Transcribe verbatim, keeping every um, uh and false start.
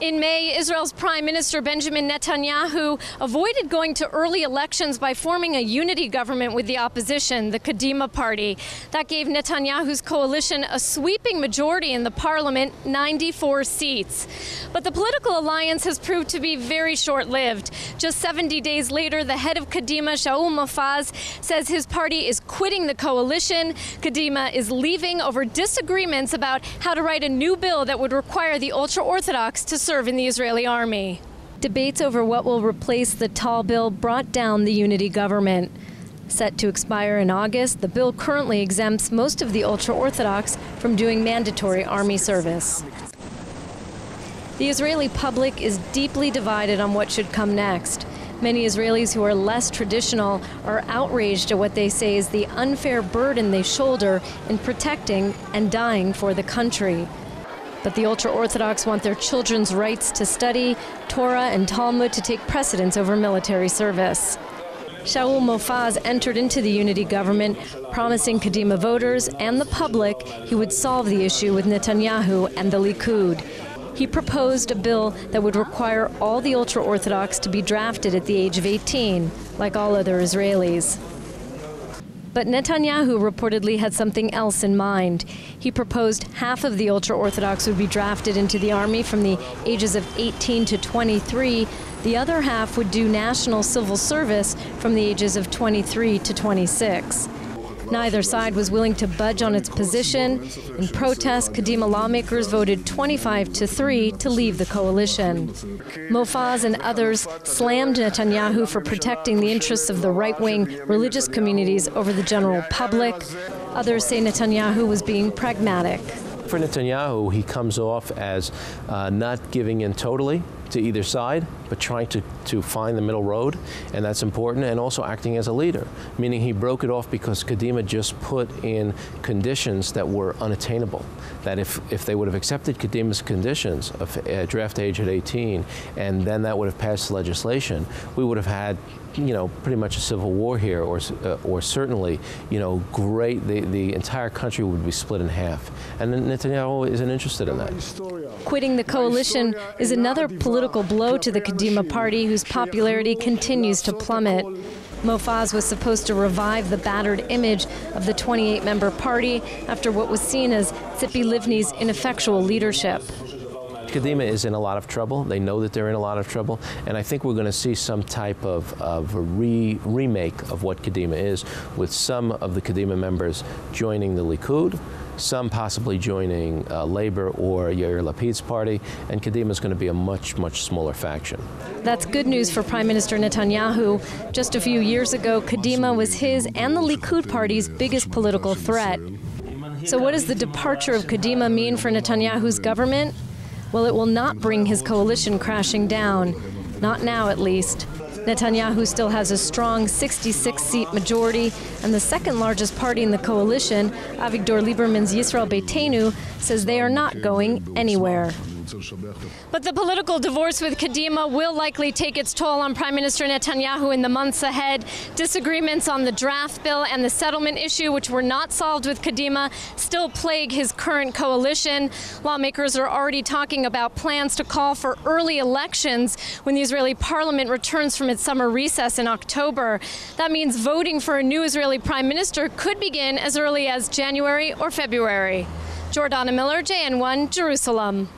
In May, Israel's Prime Minister Benjamin Netanyahu avoided going to early elections by forming a unity government with the opposition, the Kadima party. That gave Netanyahu's coalition a sweeping majority in the parliament, ninety-four seats. But the political alliance has proved to be very short-lived. Just seventy days later, the head of Kadima, Shaul Mofaz, says his party is quitting the coalition. Kadima is leaving over disagreements about how to write a new bill that would require the ultra-Orthodox to serve in the Israeli army. Debates over what will replace the Tal Bill brought down the unity government. Set to expire in August, the bill currently exempts most of the ultra-Orthodox from doing mandatory army service. The Israeli public is deeply divided on what should come next. Many Israelis who are less traditional are outraged at what they say is the unfair burden they shoulder in protecting and dying for the country. But the ultra-Orthodox want their children's rights to study, Torah and Talmud to take precedence over military service. Shaul Mofaz entered into the unity government, promising Kadima voters and the public he would solve the issue with Netanyahu and the Likud. He proposed a bill that would require all the ultra-Orthodox to be drafted at the age of eighteen, like all other Israelis. But Netanyahu reportedly had something else in mind. He proposed half of the ultra-Orthodox would be drafted into the army from the ages of eighteen to twenty-three. The other half would do national civil service from the ages of twenty-three to twenty-six. Neither side was willing to budge on its position. In protest, Kadima lawmakers voted twenty-five to three to leave the coalition. Mofaz and others slammed Netanyahu for protecting the interests of the right-wing religious communities over the general public. Others say Netanyahu was being pragmatic. For Netanyahu, he comes off as uh, not giving in totally to either side, but trying to, to find the middle road, and that's important, and also acting as a leader, meaning he broke it off because Kadima just put in conditions that were unattainable, that if, if they would have accepted Kadima's conditions of uh, draft age at eighteen, and then that would have passed legislation, we would have had, you know, pretty much a civil war here, or, uh, or certainly, you know, great, the, the entire country would be split in half. And Netanyahu isn't interested in that. Quitting the coalition is another political blow to the Kadima party, whose popularity continues to plummet. Mofaz was supposed to revive the battered image of the twenty-eight member party after what was seen as Tzipi Livni's ineffectual leadership. Kadima is in a lot of trouble. They know that they're in a lot of trouble, and I think we're going to see some type of, of a re remake of what Kadima is, with some of the Kadima members joining the Likud, some possibly joining uh, Labor or Yair Lapid's party, and Kadima is going to be a much, much smaller faction. That's good news for Prime Minister Netanyahu. Just a few years ago, Kadima was his and the Likud party's biggest political threat. So what does the departure of Kadima mean for Netanyahu's government? Well, it will not bring his coalition crashing down, not now at least. Netanyahu still has a strong sixty-six seat majority, and the second largest party in the coalition, Avigdor Lieberman's Yisrael Beiteinu, says they are not going anywhere. But the political divorce with Kadima will likely take its toll on Prime Minister Netanyahu in the months ahead. Disagreements on the draft bill and the settlement issue, which were not solved with Kadima, still plague his current coalition. Lawmakers are already talking about plans to call for early elections when the Israeli parliament returns from its summer recess in October. That means voting for a new Israeli prime minister could begin as early as January or February. Jordana Miller, J N one, Jerusalem.